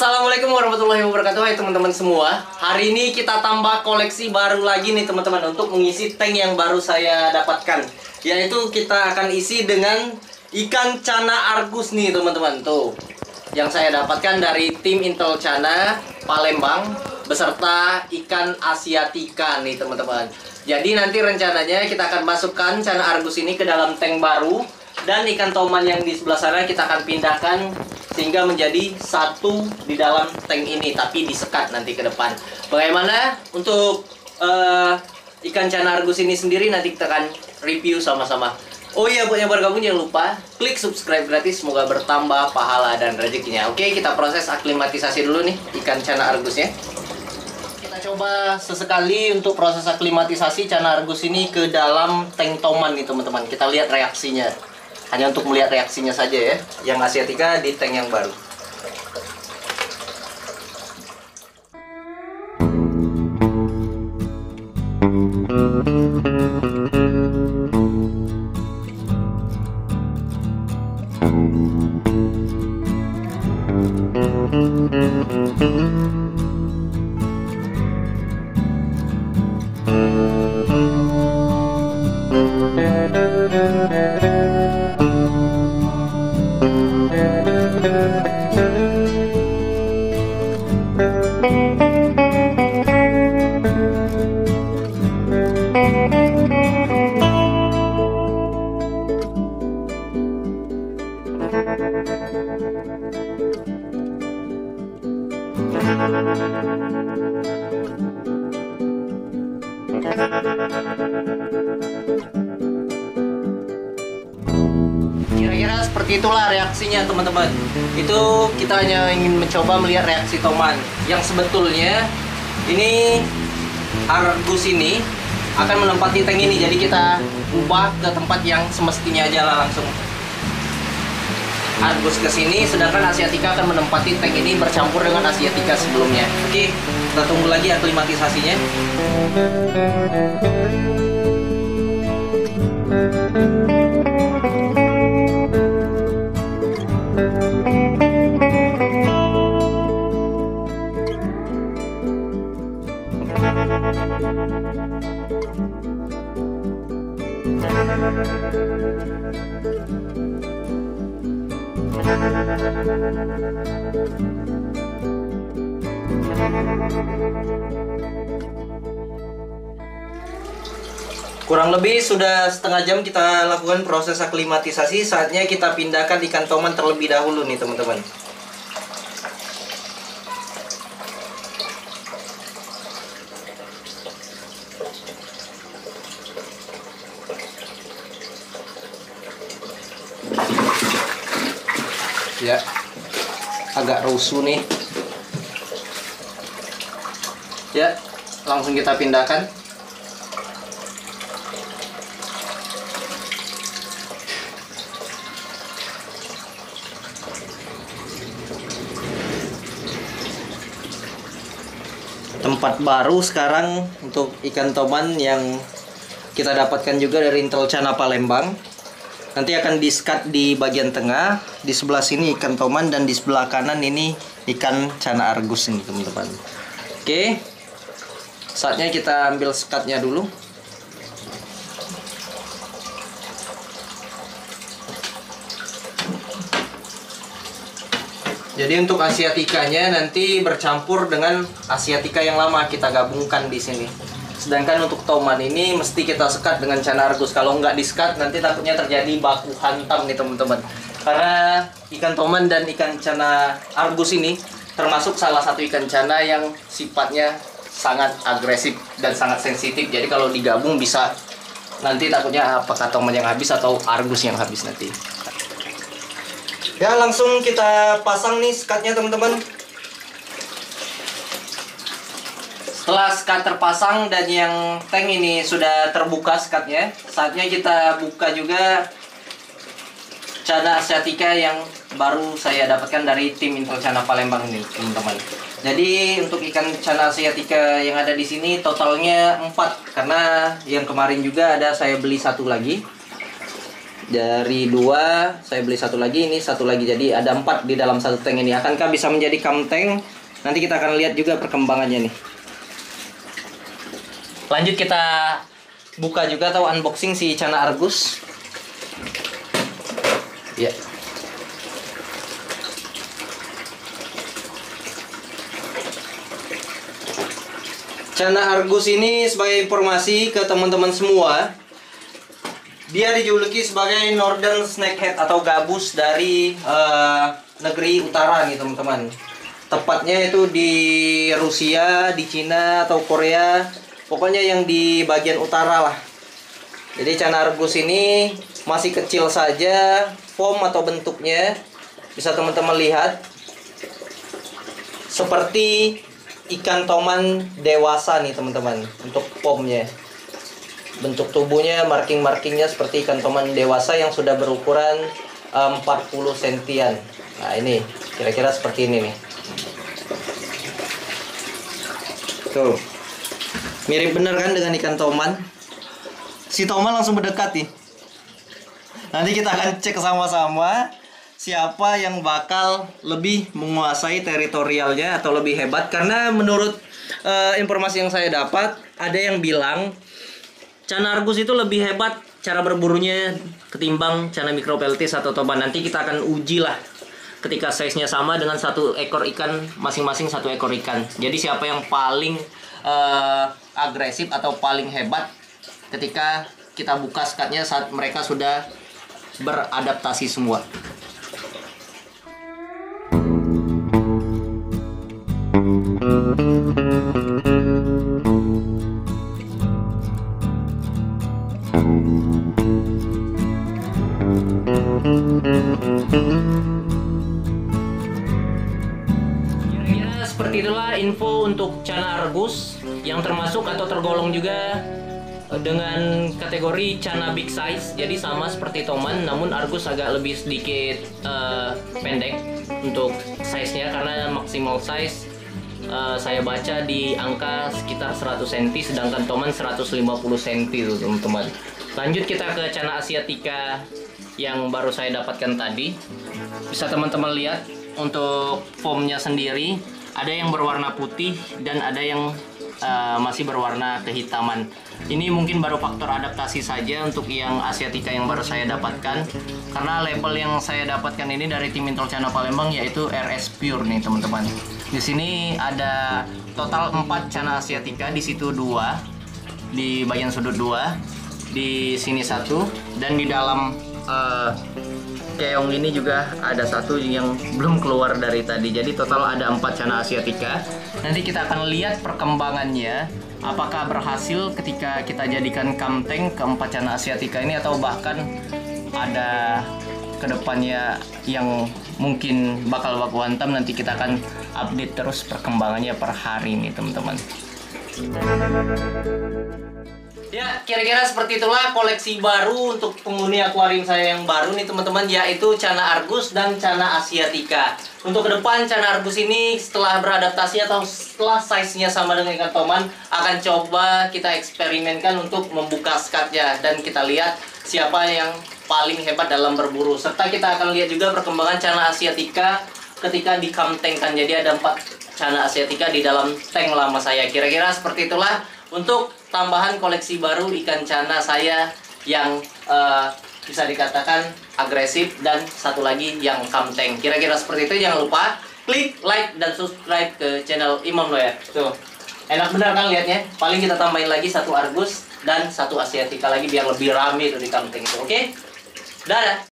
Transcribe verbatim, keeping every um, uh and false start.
Assalamualaikum warahmatullahi wabarakatuh. Hai teman-teman semua. Hari ini kita tambah koleksi baru lagi nih teman-teman, untuk mengisi tank yang baru saya dapatkan, yaitu kita akan isi dengan ikan channa argus nih teman-teman. Tuh, yang saya dapatkan dari tim Intel Channa Palembang beserta ikan asiatica nih teman-teman. Jadi nanti rencananya kita akan masukkan channa argus ini ke dalam tank baru, dan ikan toman yang di sebelah sana kita akan pindahkan sehingga menjadi satu di dalam tank ini, tapi disekat nanti ke depan. Bagaimana untuk uh, ikan channa argus ini sendiri nanti kita akan review sama-sama. Oh iya, buat yang baru gabung jangan lupa klik subscribe gratis, semoga bertambah pahala dan rezekinya. Oke, kita proses aklimatisasi dulu nih ikan channa argusnya. Kita coba sesekali untuk proses aklimatisasi channa argus ini ke dalam tank toman nih teman-teman. Kita lihat reaksinya. Hanya untuk melihat reaksinya saja ya, yang asiatica di tank yang baru. Kira-kira seperti itulah reaksinya teman-teman. Itu kita hanya ingin mencoba melihat reaksi toman, yang sebetulnya ini argus ini akan menempati tank ini. Jadi kita ubah ke tempat yang semestinya aja lah, langsung argus ke sini, sedangkan asiatica akan menempati tank ini bercampur dengan asiatica sebelumnya. Oke, kita tunggu lagi aklimatisasinya. Kurang lebih sudah setengah jam kita lakukan proses aklimatisasi. Saatnya kita pindahkan ikan toman terlebih dahulu nih teman-teman. Ya, agak rusuh nih. Ya, langsung kita pindahkan. Tempat baru sekarang untuk ikan toman yang kita dapatkan juga dari Intel Channa Palembang. Nanti akan di-skat di bagian tengah, di sebelah sini ikan toman, dan di sebelah kanan ini ikan channa argus ini teman-teman. Oke, saatnya kita ambil sekatnya dulu. Jadi untuk asiaticanya nanti bercampur dengan asiatica yang lama, kita gabungkan di sini. Sedangkan untuk toman ini mesti kita sekat dengan channa argus. Kalau nggak disekat nanti takutnya terjadi baku hantam nih teman-teman. Karena ikan toman dan ikan channa argus ini termasuk salah satu ikan channa yang sifatnya sangat agresif dan sangat sensitif. Jadi kalau digabung bisa nanti takutnya apakah toman yang habis atau argus yang habis nanti. Ya, langsung kita pasang nih sekatnya teman-teman. Setelah sekat terpasang dan yang tank ini sudah terbuka sekatnya, saatnya kita buka juga channa asiatica yang baru saya dapatkan dari tim Intel Channa Palembang ini, teman-teman. Jadi untuk ikan channa asiatica yang ada di sini totalnya empat, karena yang kemarin juga ada saya beli satu lagi. Dari dua saya beli satu lagi, ini satu lagi, jadi ada empat di dalam satu tank ini. Akankah bisa menjadi kamteng? Nanti kita akan lihat juga perkembangannya nih. Lanjut kita buka juga atau unboxing si channa argus. Ya. Channa argus ini sebagai informasi ke teman-teman semua. Dia dijuluki sebagai Northern Snakehead atau gabus dari uh, negeri utara nih teman-teman. Tepatnya itu di Rusia, di Cina atau Korea. Pokoknya yang di bagian utara lah. Jadi channa argus ini masih kecil saja form atau bentuknya. Bisa teman-teman lihat. Seperti ikan toman dewasa nih teman-teman untuk formnya. Bentuk tubuhnya, marking-markingnya seperti ikan toman dewasa yang sudah berukuran empat puluh sentian. Nah ini, kira-kira seperti ini nih. Tuh, mirip bener kan dengan ikan toman. Si toman langsung mendekat nih. Nanti kita akan cek sama-sama siapa yang bakal lebih menguasai teritorialnya atau lebih hebat. Karena menurut uh, informasi yang saya dapat, ada yang bilang channa argus itu lebih hebat cara berburunya ketimbang channa micropeltes atau toman. Nanti kita akan uji lah ketika size-nya sama dengan satu ekor ikan, masing-masing satu ekor ikan. Jadi siapa yang paling uh, agresif atau paling hebat ketika kita buka skatnya saat mereka sudah beradaptasi semua. Kira-kira seperti itulah info untuk channa argus yang termasuk atau tergolong juga dengan kategori channa big size. Jadi sama seperti toman, namun argus agak lebih sedikit uh, pendek untuk size-nya karena maksimal size uh, saya baca di angka sekitar seratus sentimeter, sedangkan toman seratus lima puluh sentimeter tuh teman-teman. Lanjut kita ke channa asiatica yang baru saya dapatkan tadi. Bisa teman-teman lihat untuk formnya sendiri, ada yang berwarna putih dan ada yang uh, masih berwarna kehitaman. Ini mungkin baru faktor adaptasi saja untuk yang asiatica yang baru saya dapatkan, karena label yang saya dapatkan ini dari tim Intel Channa Palembang yaitu R S Pure nih teman-teman. Di sini ada total empat channa asiatica, di situ dua di bagian sudut, dua di sini, satu, dan di dalam Uh, keong ini juga ada satu yang belum keluar dari tadi. Jadi total ada empat channa asiatica. Nanti kita akan lihat perkembangannya, apakah berhasil ketika kita jadikan kamteng keempat channa asiatica ini, atau bahkan ada kedepannya yang mungkin bakal baku hantam. Nanti kita akan update terus perkembangannya per hari ini teman-teman. Ya, kira-kira seperti itulah koleksi baru untuk penghuni akuarium saya yang baru nih teman-teman, yaitu channa argus dan channa asiatica. Untuk ke depan channa argus ini setelah beradaptasi atau setelah size-nya sama dengan ikan toman, akan coba kita eksperimenkan untuk membuka skatnya dan kita lihat siapa yang paling hebat dalam berburu. Serta kita akan lihat juga perkembangan channa asiatica ketika dikamtengkan. Jadi ada empat channa asiatica di dalam tank lama saya. Kira-kira seperti itulah untuk tambahan koleksi baru ikan channa saya yang uh, bisa dikatakan agresif, dan satu lagi yang kamteng. Kira-kira seperti itu. Jangan lupa klik like dan subscribe ke channel Imam Noer. Tuh, enak benar kan lihatnya. Paling kita tambahin lagi satu argus dan satu asiatica lagi biar lebih rame tuh di kamteng itu. Oke? Dadah!